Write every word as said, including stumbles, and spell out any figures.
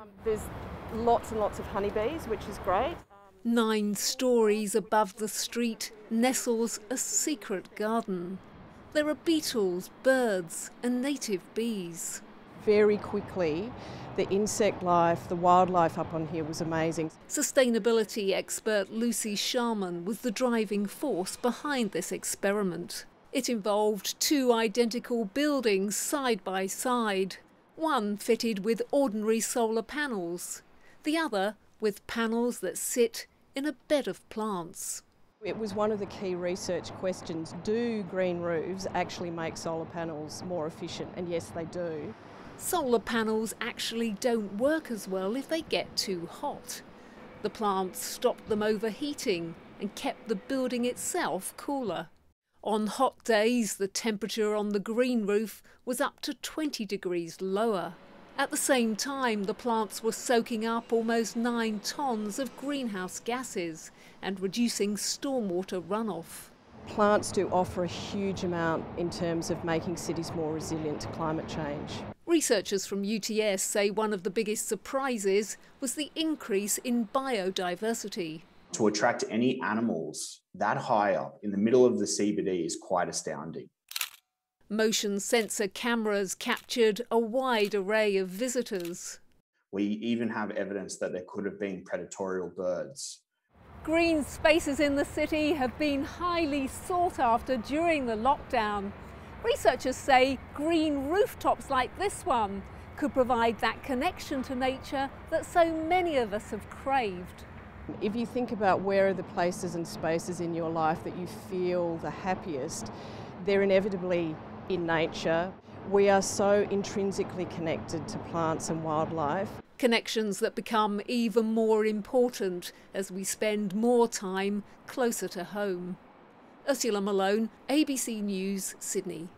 Um, there's lots and lots of honeybees, which is great. Nine stories above the street nestles a secret garden. There are beetles, birds and native bees. Very quickly, the insect life, the wildlife up on here was amazing. Sustainability expert Lucy Sharman was the driving force behind this experiment. It involved two identical buildings side by side, one fitted with ordinary solar panels, the other with panels that sit in a bed of plants. It was one of the key research questions. Do green roofs actually make solar panels more efficient? And yes, they do. Solar panels actually don't work as well if they get too hot. The plants stopped them overheating and kept the building itself cooler. On hot days, the temperature on the green roof was up to twenty degrees lower. At the same time, the plants were soaking up almost nine tonnes of greenhouse gases and reducing stormwater runoff. Plants do offer a huge amount in terms of making cities more resilient to climate change. Researchers from U T S say one of the biggest surprises was the increase in biodiversity. To attract any animals that high up in the middle of the C B D is quite astounding. Motion sensor cameras captured a wide array of visitors. We even have evidence that there could have been predatory birds. Green spaces in the city have been highly sought after during the lockdown. Researchers say green rooftops like this one could provide that connection to nature that so many of us have craved. If you think about where are the places and spaces in your life that you feel the happiest, they're inevitably in nature. We are so intrinsically connected to plants and wildlife. Connections that become even more important as we spend more time closer to home. Ursula Malone, A B C News, Sydney.